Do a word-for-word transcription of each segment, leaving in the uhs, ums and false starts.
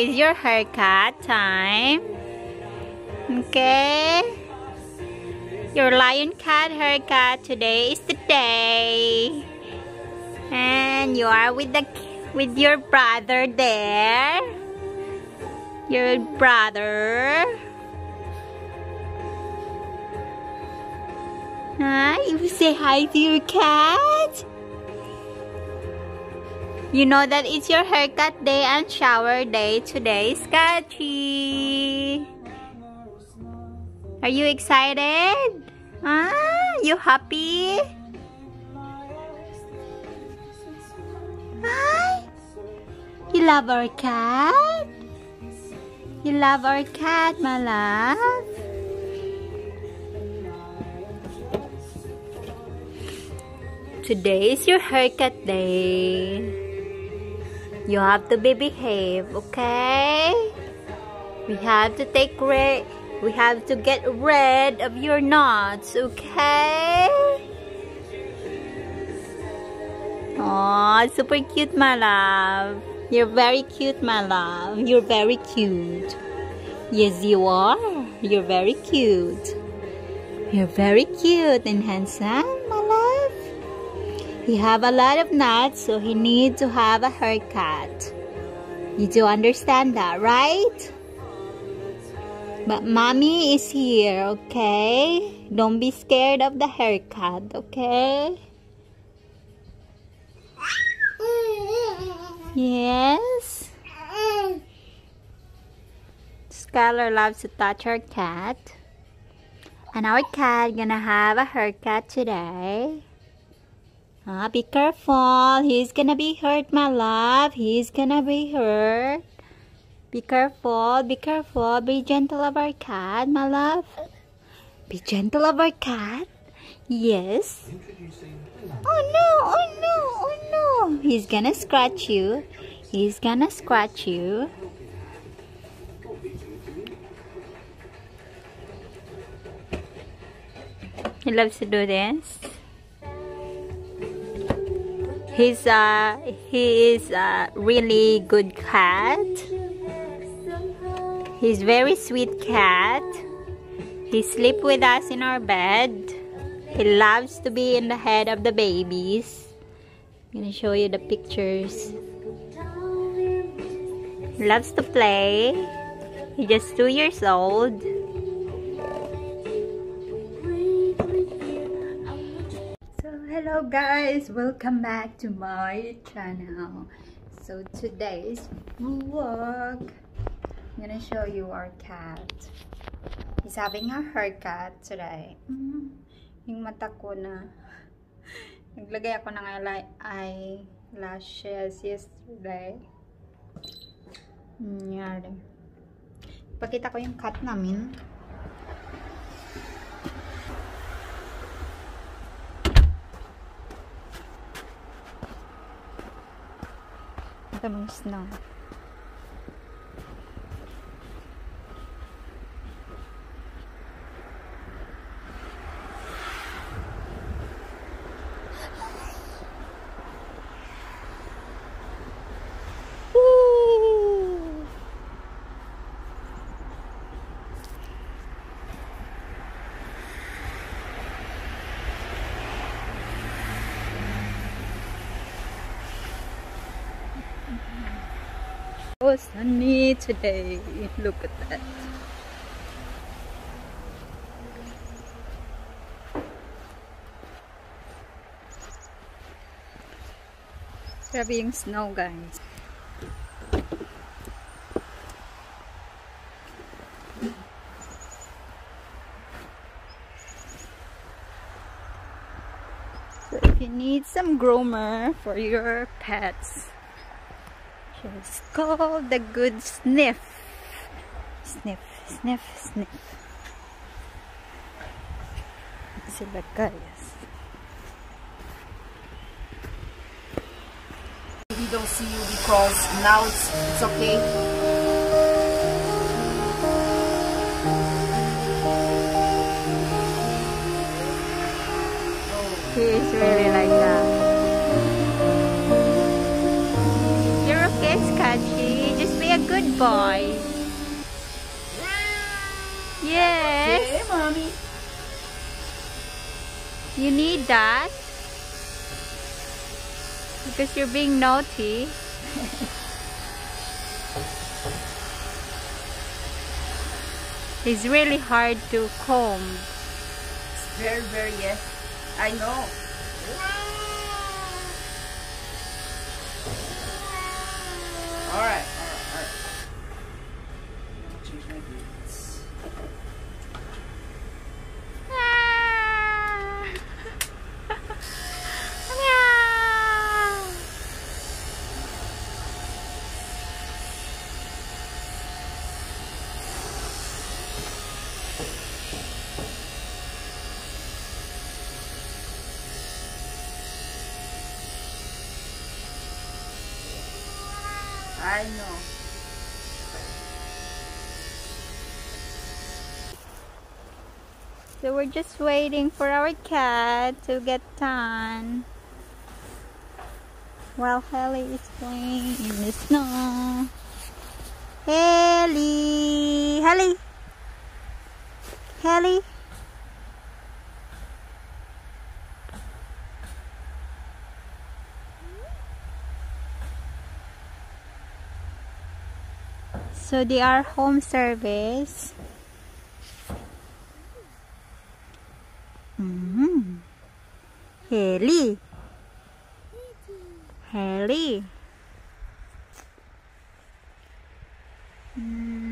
It's your haircut time. Okay? Your lion cat haircut today is the day. And you are with the with your brother there. Your brother. Huh? You say hi to your cat. You know that it's your haircut day and shower day today, Scotchy. Are you excited? Ah, you happy? Hi. You love our cat? You love our cat, my love. Today is your haircut day. You have to be behave, okay? We have to take red. We have to get rid of your knots, okay? Aww, super cute, my love. You're very cute, my love. You're very cute. Yes, you are. You're very cute. You're very cute and handsome, my love. He have a lot of knots, so he needs to have a haircut. You do understand that, right? But mommy is here, okay? Don't be scared of the haircut, okay? Yes? Skylar loves to touch her cat. And our cat gonna have a haircut today. Ah, be careful. He's gonna be hurt, my love. He's gonna be hurt. Be careful, be careful, be gentle of our cat, my love. Be gentle of our cat. Yes. Oh no, oh no, oh no. He's gonna scratch you. He's gonna scratch you. He loves to do this. He's uh he is a really good cat. He's very sweet cat. He sleeps with us in our bed. He loves to be in the head of the babies. I'm gonna show you the pictures. He loves to play. He's just two years old. So hello guys, welcome back to my channel. So today's vlog, I'm gonna show you our cat. He's having a haircut today. Mm-hmm. Yung mata ko na naglagay ako ng eyelashes yesterday. Nangyari. Pakita ko yung cat namin. Ito mong snow. Oh, sunny today. Look at that. Grabe yung snow, guys. So if you need some groomer for your pets, it's called the good sniff. Sniff, sniff, sniff. Sila guys. We don't see you because now it's, it's okay. Good Good boy. Yes. Okay, mommy. You need that because you're being naughty. It's really hard to comb. It's very, very, yes. I know. All right, all right, all right. I'm gonna change my beads. I know. So we're just waiting for our cat to get done while Heli is playing in the snow. Heli! Heli! Heli! So they are home service. Mm-hmm. Heli. Heli.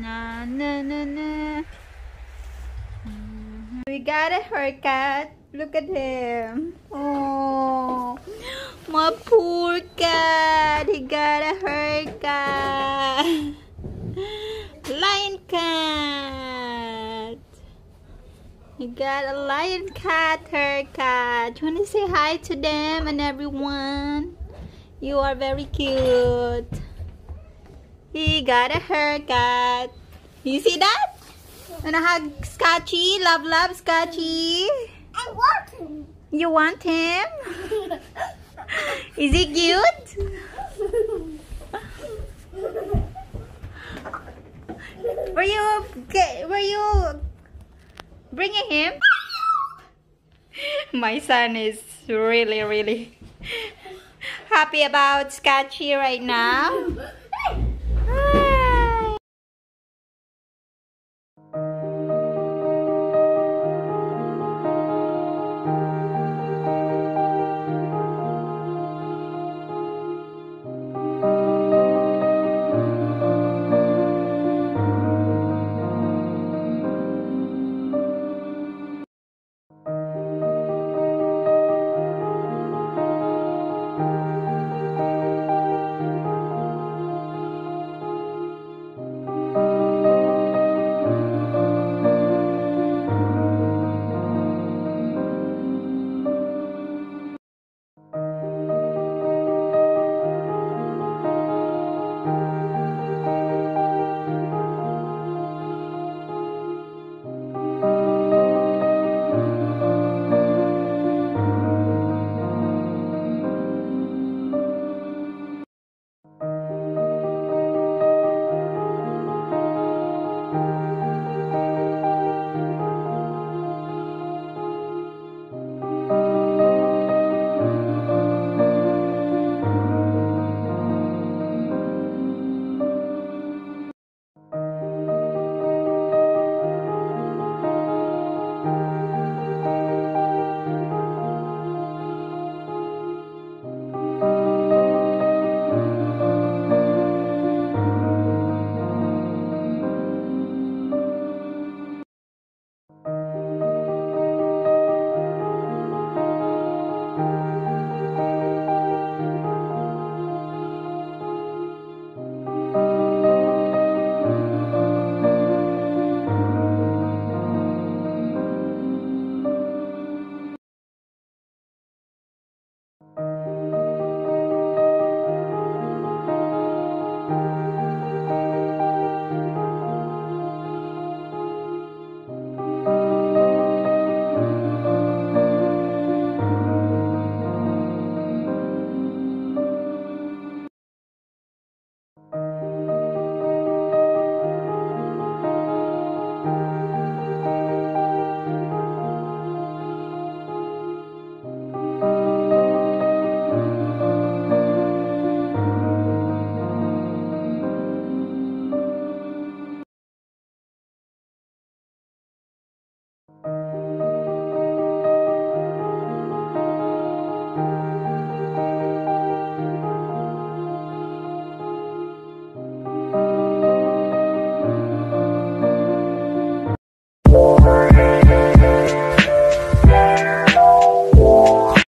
Na na na na. Mm-hmm. We got a haircut. Look at him. Oh, my poor cat. He got a haircut. Lion cat! You got a lion cat haircut. You want to say hi to them and everyone? You are very cute. He got a haircut. You see that? And I hug Scotchy. Love, love, Scotchy. I want him. You want him? Is he cute? Were you were you bringing him? My son is really really happy about Scotchy right now.